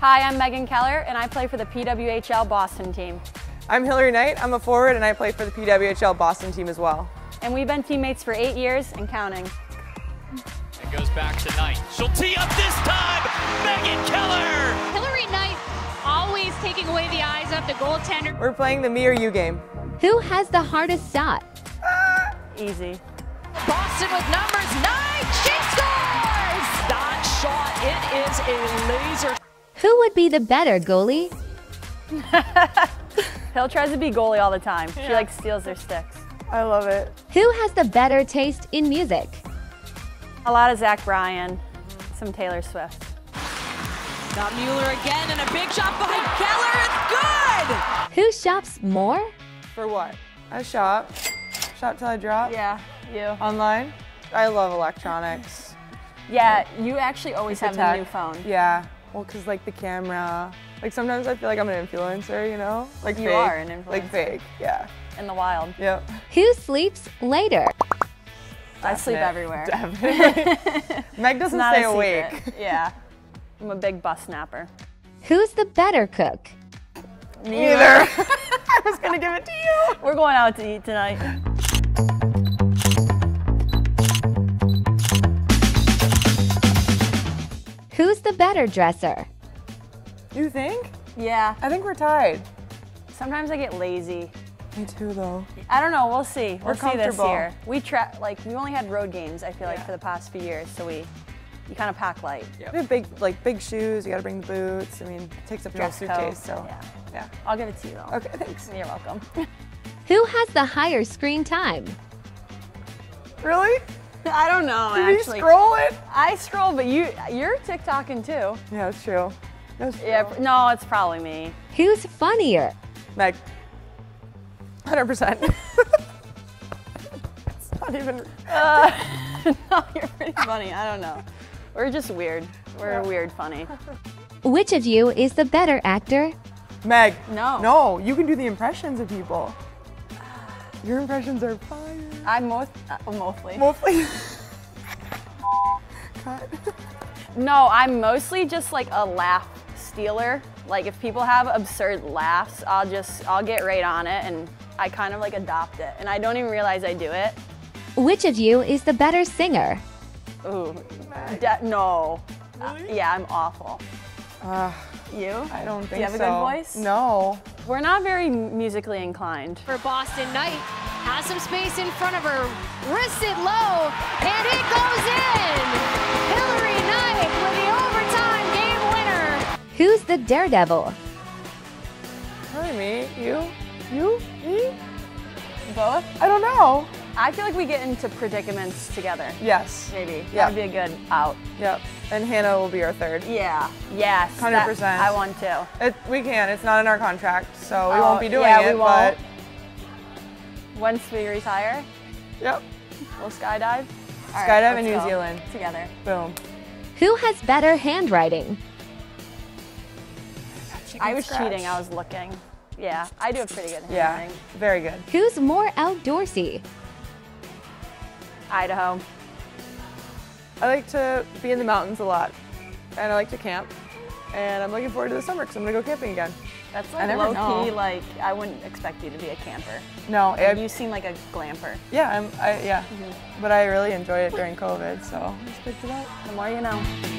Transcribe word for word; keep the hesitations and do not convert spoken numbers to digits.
Hi, I'm Megan Keller and I play for the P W H L Boston team. I'm Hilary Knight, I'm a forward and I play for the P W H L Boston team as well. And we've been teammates for eight years and counting. It goes back to Knight. She'll tee up this time, Megan Keller! Hilary Knight always taking away the eyes of the goaltender. We're playing the me or you game. Who has the hardest shot? Uh, Easy. Boston with numbers, Knight, she scores! That shot, it is a laser. Who would be the better goalie? Hill tries to be goalie all the time. Yeah. She like steals their sticks. I love it. Who has the better taste in music? A lot of Zach Bryan, some Taylor Swift. Got Mueller again and a big shot behind Keller, it's good! Who shops more? For what? I shop. Shop till I drop? Yeah, you. Online? I love electronics. Yeah, you actually always have a new phone. Yeah, well, cause like the camera. Like sometimes I feel like I'm an influencer, you know? Like you fake. You are an influencer. Like fake, yeah. In the wild. Yep. Who sleeps later? Definite. I sleep everywhere. Definitely. Meg doesn't stay awake. Yeah. I'm a big bus snapper. Who's the better cook? Neither. I was going to give it to you. We're going out to eat tonight. Who's the better dresser? You think? Yeah. I think we're tied. Sometimes I get lazy. Me too, though. I don't know. We'll see. We'll see this year. We tra like we only had road games. I feel like yeah. for the past few years, so we you kind of pack light. Yep. We have big like big shoes. You got to bring the boots. I mean, it takes up your whole suitcase. So yeah. yeah, I'll give it to you though. Okay, thanks. You're welcome. Who has the higher screen time? Really? I don't know. Did actually, you scroll it? I scroll, but you you're TikToking too. Yeah, that's true. That's true. Yeah, no, it's probably me. Who's funnier? Meg. one hundred percent. It's not even... uh, no, you're pretty funny. I don't know. We're just weird. We're yeah. weird funny. Which of you is the better actor? Meg. No. No, you can do the impressions of people. Your impressions are fine. I'm most... Uh, mostly. Mostly. Cut. No, I'm mostly just like a laugh stealer. Like if people have absurd laughs, I'll just, I'll get right on it and I kind of like adopt it and I don't even realize I do it. Which of you is the better singer? Ooh, no. Really? Uh, yeah, I'm awful. Uh, you? I don't think so. Do you have so. a good voice? No. We're not very musically inclined. For Boston, Knight has some space in front of her, wrists it low, and it goes in! Hilary Knight with the overtime game winner! Who's the daredevil? Probably me, you. You? Me? Both? I don't know. I feel like we get into predicaments together. Yes. Maybe. Yeah. That would be a good out. Yep. And Hannah will be our third. Yeah. Yes. one hundred percent. That, I want to. It, we can. It's not in our contract, so we oh, won't be doing yeah, it. Yeah, we won't. But... Once we retire. Yep. We'll skydive. All skydive right, in New Zealand. Together. Boom. Who has better handwriting? I was scratch. cheating. I was looking. Yeah, I do a pretty good handwriting. Yeah, very good. Who's more outdoorsy? Idaho. I like to be in the mountains a lot, and I like to camp, and I'm looking forward to the summer because I'm gonna go camping again. That's like low-key, like I wouldn't expect you to be a camper. No, like, I, you seem like a glamper. Yeah, I'm. I, yeah, mm-hmm. But I really enjoyed it during COVID, so just picked it up. The more you know.